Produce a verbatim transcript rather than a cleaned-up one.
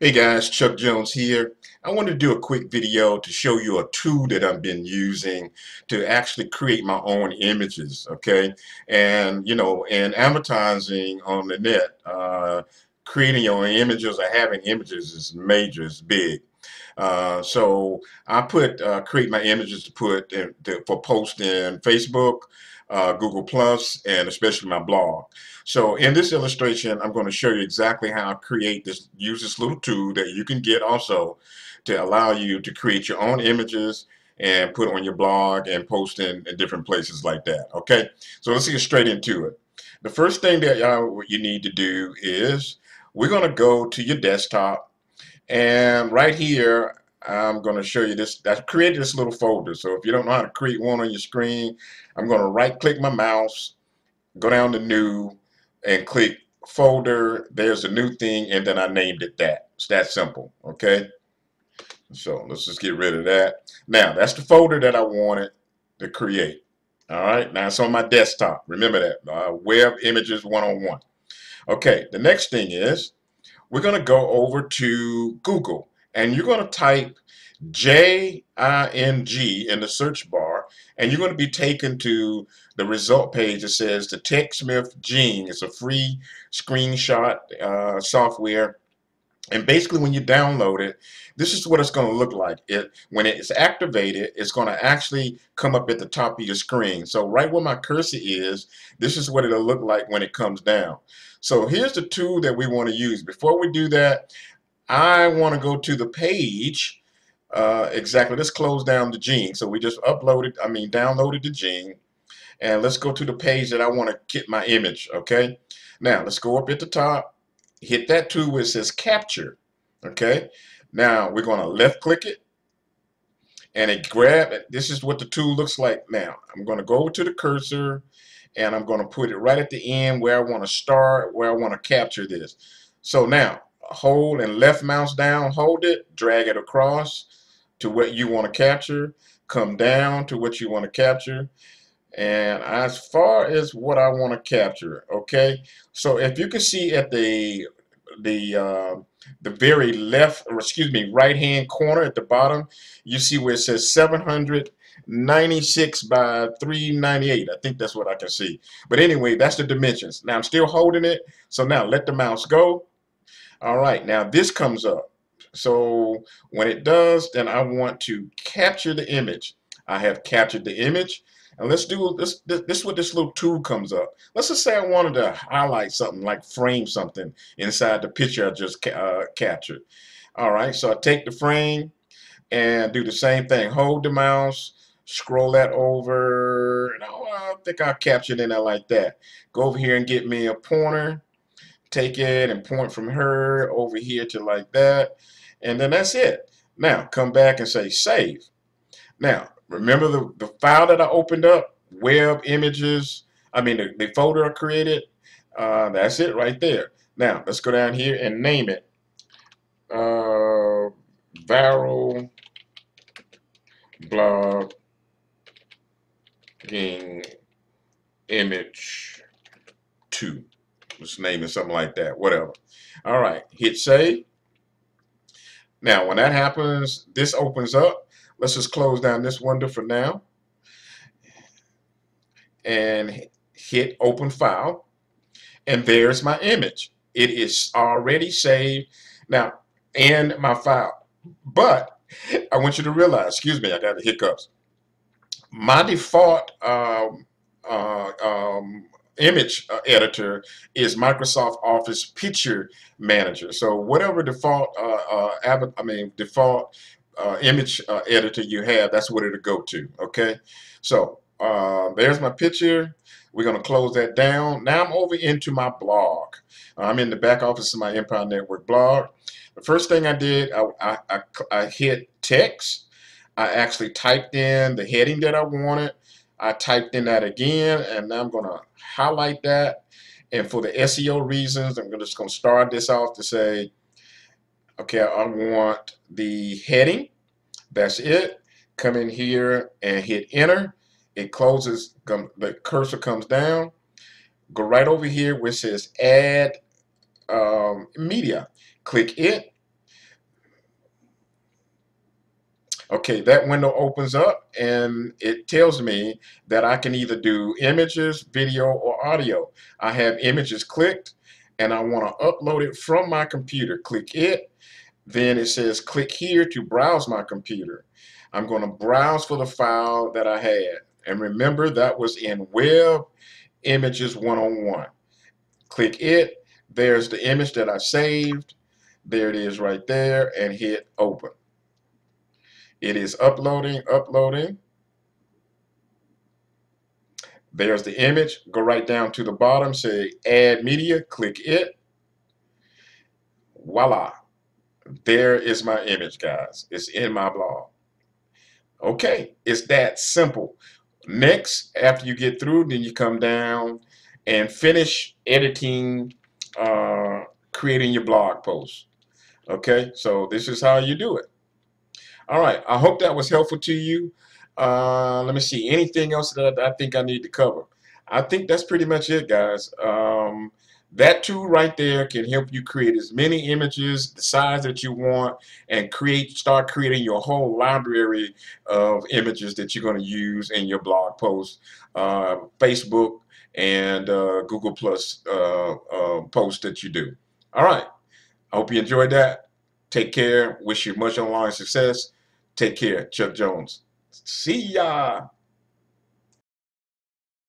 Hey guys, Chuck Jones here. I wanted to do a quick video to show you a tool that I've been using to actually create my own images, okay? And, you know, in advertising on the net, uh, creating your own images or having images is major, it's big. Uh, so I put, uh, create my images to put in, to, for post in Facebook, uh, Google Plus, and especially my blog. So in this illustration, I'm going to show you exactly how I create this, use this little tool that you can get also to allow you to create your own images and put on your blog and post in, in different places like that. Okay, so let's get straight into it. The first thing that y'all you need to do is we're going to go to your desktop. And right here, I'm going to show you this. I created this little folder. So if you don't know how to create one on your screen, I'm going to right click my mouse, go down to new, and click folder. There's a new thing, and then I named it that. It's that simple, okay? So let's just get rid of that. Now, that's the folder that I wanted to create. All right, now it's on my desktop. Remember that, uh, Web Images one oh one. Okay, the next thing is, we're going to go over to Google, and you're going to type J I N G in the search bar, and you're going to be taken to the result page that says the TechSmith Jing. It's a free screenshot uh, software, and basically when you download it, this is what it's going to look like. It, when it's activated, it's going to actually come up at the top of your screen. So right where my cursor is, this is what it'll look like when it comes down. So here's the tool that we want to use. Before we do that, I want to go to the page. Uh, exactly. Let's close down the Jing. So we just uploaded, I mean, downloaded the Jing. And let's go to the page that I want to get my image. Okay. Now let's go up at the top. Hit that tool where it says capture. Okay. Now we're going to left click it. And it grab it. This is what the tool looks like now. I'm going to go over to the cursor. And I'm going to put it right at the end where I want to start, where I want to capture this. So now, hold and left mouse down, hold it, drag it across to what you want to capture, come down to what you want to capture, and as far as what I want to capture, okay? So if you can see at the the uh, the very left, or excuse me, right-hand corner at the bottom, you see where it says seven hundred ninety-six by three ninety-eight. I think that's what I can see. But anyway, that's the dimensions. Now I'm still holding it. So now let the mouse go. All right, now this comes up. So when it does, then I want to capture the image. I have captured the image. And let's do this. This, this is what this little tool comes up. Let's just say I wanted to highlight something, like frame something inside the picture I just uh, captured. All right, so I take the frame and do the same thing. Hold the mouse. Scroll that over, and oh, I think I'll capture it in there like that. Go over here and get me a pointer, take it and point from her over here to like that, and then that's it. Now come back and say save. Now remember the, the file that I opened up, web images, I mean the, the folder I created, uh, that's it right there. Now let's go down here and name it uh, viral blog image two. Let's name it something like that, whatever. All right, hit save. Now when that happens, this opens up. Let's just close down this window for now and hit open file, and there's my image. It is already saved now in my file, but I want you to realize, excuse me, I got the hiccups. My default um, uh, um, image editor is Microsoft Office Picture Manager. So whatever default, uh, uh, I mean default uh, image uh, editor you have, that's what it'll go to. Okay, so uh, there's my picture. We're going to close that down. Now I'm over into my blog. I'm in the back office of my Empire Network blog. The first thing I did, I, I, I, I hit text. I actually typed in the heading that I wanted. I typed in that again, and now I'm going to highlight that. And for the S E O reasons, I'm just going to start this off to say, okay, I want the heading. That's it. Come in here and hit enter. It closes, the cursor comes down. Go right over here where it says add um, media. Click it. Okay, that window opens up and it tells me that I can either do images, video, or audio. I have images clicked and I want to upload it from my computer. Click it. Then it says click here to browse my computer. I'm going to browse for the file that I had. And remember, that was in Web Images one oh one. Click it. There's the image that I saved. There it is right there, and hit open. It is uploading, uploading. There's the image. Go right down to the bottom, say add media, click it. Voila. There is my image, guys. It's in my blog. Okay, it's that simple. Next, after you get through, then you come down and finish editing, uh, creating your blog post. Okay, so this is how you do it. All right, I hope that was helpful to you. Uh, let me see, anything else that I think I need to cover? I think that's pretty much it, guys. Um, that tool right there can help you create as many images, the size that you want, and create, start creating your whole library of images that you're going to use in your blog posts, uh, Facebook, and uh, Google Plus uh, uh, posts that you do. All right, I hope you enjoyed that. Take care. Wish you much online success. Take care. Chuck Jones. See ya.